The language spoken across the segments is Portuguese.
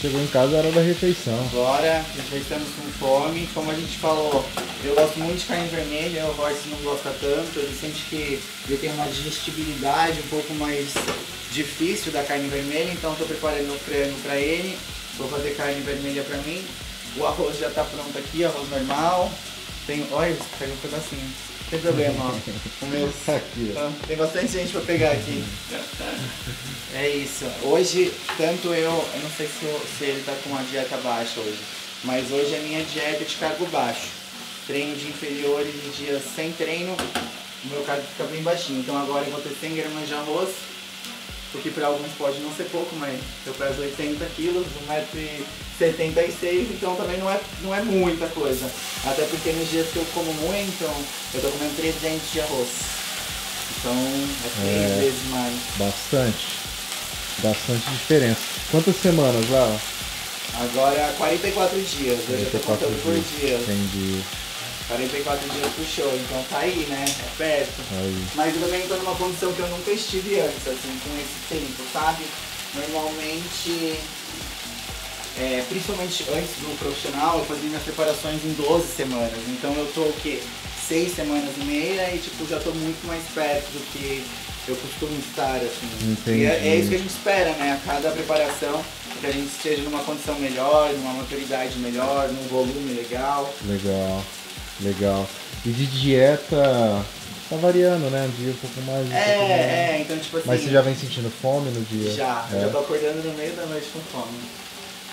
Chegou em casa, era da refeição. Agora, já estamos com fome. Como a gente falou, eu gosto muito de carne vermelha, o Horse não gosta tanto. Ele sente que ele tem uma digestibilidade um pouco mais difícil da carne vermelha, então estou preparando o creme para ele. Vou fazer carne vermelha para mim. O arroz já está pronto aqui, arroz normal. Tem, olha, pega um pedacinho, não tem problema, ó. O meu aqui, ó. Tem bastante gente para pegar aqui. É isso. Hoje, tanto eu não sei se ele tá com uma dieta baixa hoje, mas hoje é minha dieta de cargo baixo. Treino de inferiores e dias sem treino, o meu cargo fica bem baixinho. Então agora eu vou ter 100 gramas de arroz, o que para alguns pode não ser pouco, mas eu peso 80 quilos, 1,76 m, então também não é muita coisa. Até porque nos dias que eu como muito, então eu tô comendo 3 dentes de arroz. Então é 3 vezes mais. Bastante. Bastante diferença. Quantas semanas lá? Agora 44 dias, 44 eu já tô contando por dia. Entendi. 44 dias pro show, então tá aí, né? É perto. Aí. Mas eu também tô numa condição que eu nunca estive antes, assim, com esse tempo, sabe? Normalmente, principalmente antes do profissional, eu fazia minhas preparações em 12 semanas. Então eu tô o quê? 6 semanas e meia e tipo, já tô muito mais perto do que eu costumo estar, assim. Entendi. E é isso que a gente espera, né? A cada preparação, que a gente esteja numa condição melhor, numa maturidade melhor, num volume legal. Legal. Legal. E de dieta, tá variando, né? Um dia um pouco mais. Então tipo assim. Mas você já vem sentindo fome no dia? Já tô acordando no meio da noite com fome.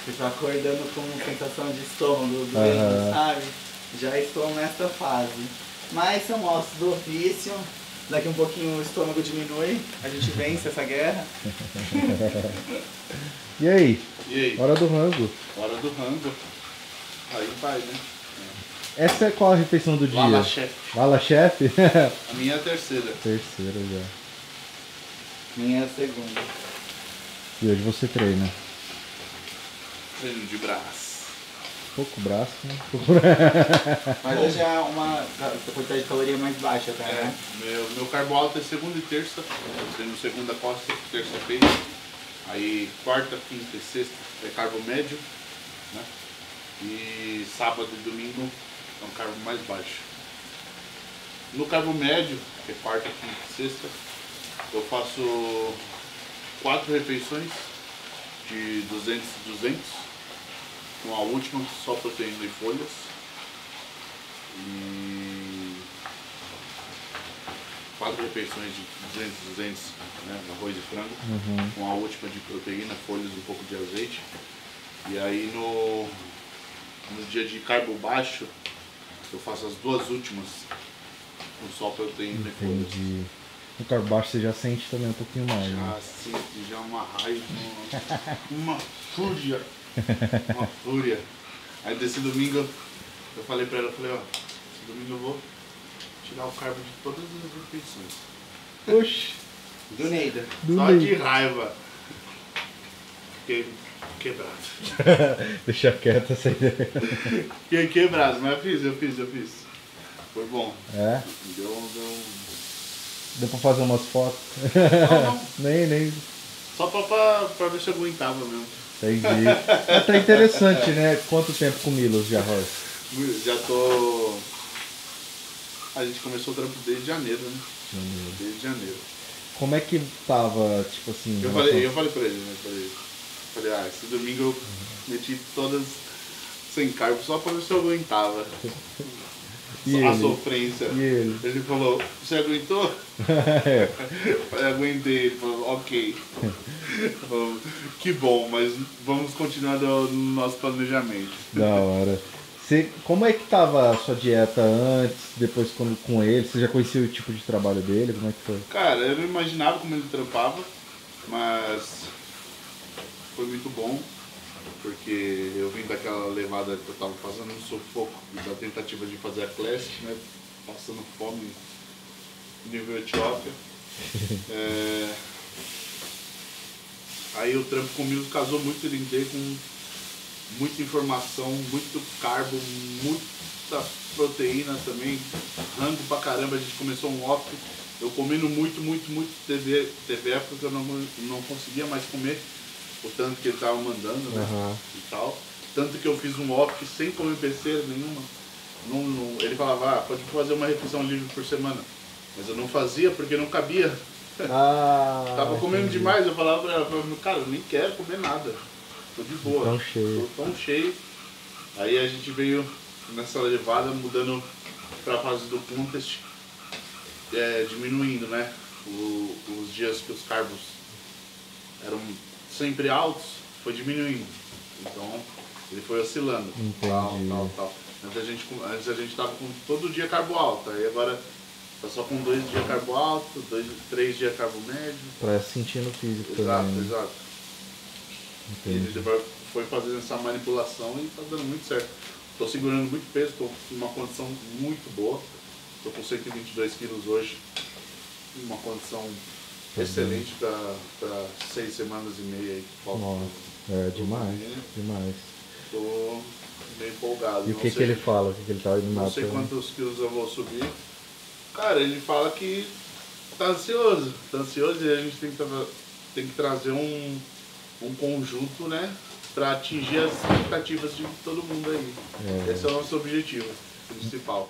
Eu tô acordando com sensação de estômago, doendo, sabe? Já estou nessa fase. Mas são ossos do ofício. Daqui um pouquinho o estômago diminui, a gente vence essa guerra. E aí? E aí? Hora do rango. Hora do rango. Aí vai, né? Essa é qual a refeição do dia? Lala Chef. Lala Chef? A minha é a terceira. Terceira já. Minha é a segunda. E hoje você treina? Treino de braço. Pouco braço, né? Mas hoje é uma quantidade de caloria mais baixa, tá? Né? Meu carbo alto é segunda e terça. Eu treino segunda, quarta, terça-feira. Aí quarta, quinta e sexta é carbo médio, né? E sábado e domingo é um carbo mais baixo. No carbo médio, que é quarta, quinta e sexta, eu faço 4 refeições de 200 e 200, com a última só proteína e folhas. E 4 refeições de 200 e 200, né, arroz e frango, com a última de proteína, folhas e um pouco de azeite. E aí no dia de carbo baixo, eu faço as 2 últimas com só proteína e folhas. No carbo baixo você já sente também um pouquinho mais. Já, né? Sinto, já uma raiva, uma fúria. Uma fúria. Aí desse domingo eu falei pra ela, ó, esse domingo eu vou tirar o carbo de todas as refeições. Oxi! Do Neida. Só de raiva. Fiquei quebrado. Deixa quieto essa ideia. Fiquei quebrado, mas eu fiz. Foi bom. É? Deu pra fazer umas fotos? Não. Nem. Só pra ver se eu aguentava mesmo. Entendi. Tá interessante, né? Quanto tempo com Milos já, Horse? Já tô... A gente começou o trampo desde janeiro, né? Desde janeiro. Como é que tava, tipo assim... Eu falei pra ele, né? Falei, ah, esse domingo eu meti todas sem carbo só pra ver se eu aguentava. E a sofrência. E ele falou, você aguentou? Eu aguentei. Ele falou, ok. Que bom, mas vamos continuar no nosso planejamento. Da hora. Como é que tava a sua dieta antes, depois com ele? Você já conhecia o tipo de trabalho dele? Como é que foi? Cara, eu não imaginava como ele trampava, mas... foi muito bom, porque eu vim daquela levada que eu tava passando um sufoco, da tentativa de fazer a classic, né, passando fome nível Etiópia. Aí o trampo comigo casou muito, ele deu com muita informação, muito carbo, muita proteína também, rango pra caramba. A gente começou um off, eu comendo muito, TV, porque eu não conseguia mais comer. o tanto que ele tava mandando, né? E tal. Tanto que eu fiz um off sem comer PC nenhuma. Não, ele falava, ah, pode fazer uma refeição livre por semana. Mas eu não fazia porque não cabia. Ah, tava comendo demais, eu falava pra ela, cara, eu nem quero comer nada. Tô de boa. Tão cheio. Tô tão cheio. Aí a gente veio nessa levada, mudando pra fase do contest, diminuindo, né? Os dias que os carbos eram sempre altos, foi diminuindo. Então ele foi oscilando. Tal. Antes a gente tava com todo dia carbo alto, aí agora tá só com 2 dias carbo alto, 3 dias carbo médio. Pra sentir no físico. Exato, também, né? Exato. Entendi. E ele foi fazendo essa manipulação e tá dando muito certo. Tô segurando muito peso, tô em uma condição muito boa. Tô com 122 quilos hoje, em uma condição excelente pra 6 semanas e meia aí. Nossa, é demais, demais. Tô meio empolgado. E o que que ele fala? O que que ele tá animado? Não sei quantos quilos eu vou subir. Cara, ele fala que tá ansioso. Tá ansioso e a gente tem que trazer um conjunto, né? Pra atingir as expectativas de todo mundo aí. É. Esse é o nosso objetivo principal.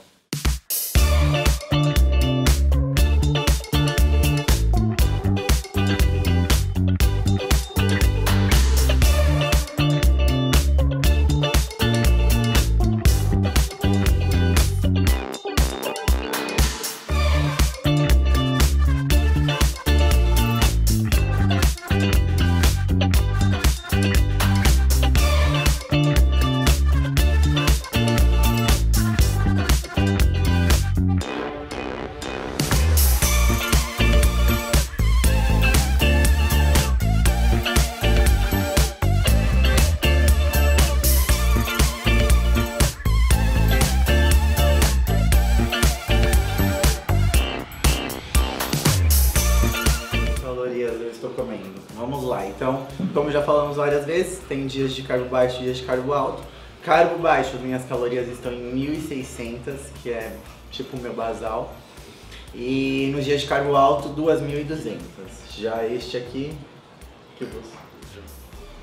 Então, como já falamos várias vezes, tem dias de carbo baixo e dias de carbo alto. Carbo baixo, minhas calorias estão em 1.600, que é tipo o meu basal. E nos dias de carbo alto, 2.200. Já este aqui, que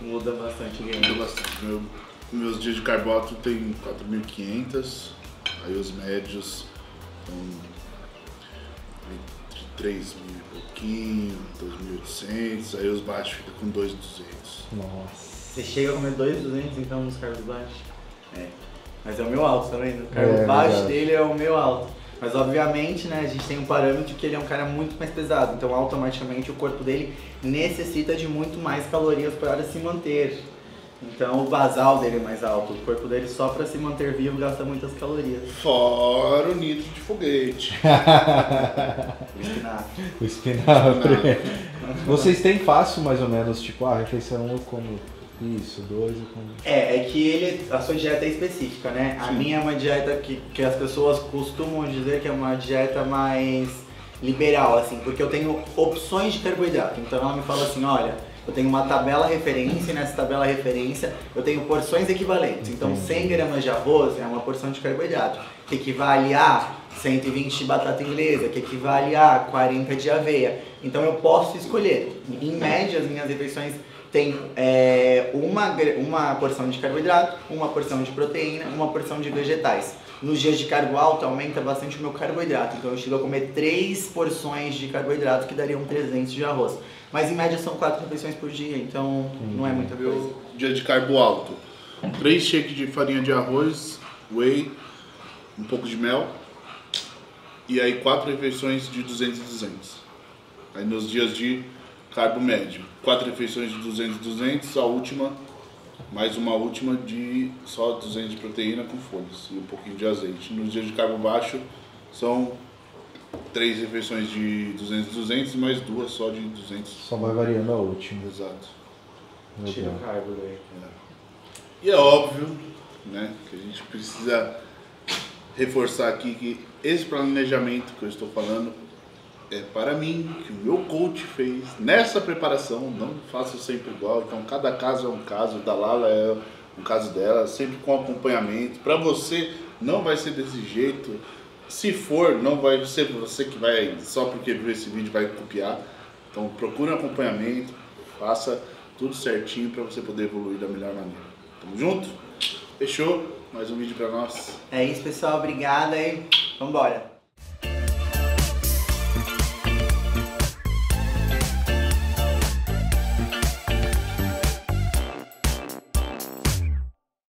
muda bastante o game. Muda bastante. Meus dias de carbo alto tem 4.500, aí os médios estão de 3.000. 2.800, aí os baixos ficam com 2.200. Nossa. Você chega a comer 2.200 então nos cargos baixos? É. Mas é o meu alto, tá vendo? O cargo baixo dele é o meu alto. Mas obviamente, né, a gente tem um parâmetro que ele é um cara muito mais pesado. Então automaticamente o corpo dele necessita de muito mais calorias para se manter. Então o basal dele é mais alto, o corpo dele só pra se manter vivo gasta muitas calorias. Fora o nitro de foguete. O espinafre. Vocês têm fácil mais ou menos, tipo, ah, refeição 1 eu como isso, 2 eu como... É que a sua dieta é específica, né? Sim. A minha é uma dieta que as pessoas costumam dizer que é uma dieta mais liberal, assim, porque eu tenho opções de carboidrato. Então ela me fala assim, olha... Eu tenho uma tabela referência e nessa tabela referência eu tenho porções equivalentes. Então 100 gramas de arroz é uma porção de carboidrato, que equivale a 120 de batata inglesa, que equivale a 40 de aveia. Então eu posso escolher. Em média as minhas refeições têm uma porção de carboidrato, uma porção de proteína, uma porção de vegetais. Nos dias de carbo alto aumenta bastante o meu carboidrato, então eu chego a comer 3 porções de carboidrato que dariam 300 de arroz. Mas em média são 4 refeições por dia, então não é muita coisa. Dia de carbo alto, 3 shakes de farinha de arroz, whey, um pouco de mel, e aí 4 refeições de 200 e 200. Aí nos dias de carbo médio, 4 refeições de 200 e 200, a última... Mais uma última de só 200 de proteína com folhas e um pouquinho de azeite. Nos dias de carbo baixo são 3 refeições de 200 e 200, mais 2 só de 200. Só vai variando a última. Exato. Tira o carbo daí. E é óbvio, né, que a gente precisa reforçar aqui que esse planejamento que eu estou falando é para mim, que o meu coach fez nessa preparação, não faço sempre igual, então cada caso é um caso, da Lala é um caso dela, sempre com acompanhamento. Para você não vai ser desse jeito, se for, não vai ser você que vai, só porque viu esse vídeo vai copiar. Então procura acompanhamento, faça tudo certinho para você poder evoluir da melhor maneira. Tamo junto? Fechou? Mais um vídeo pra nós. É isso, pessoal. Obrigado, hein? Vambora.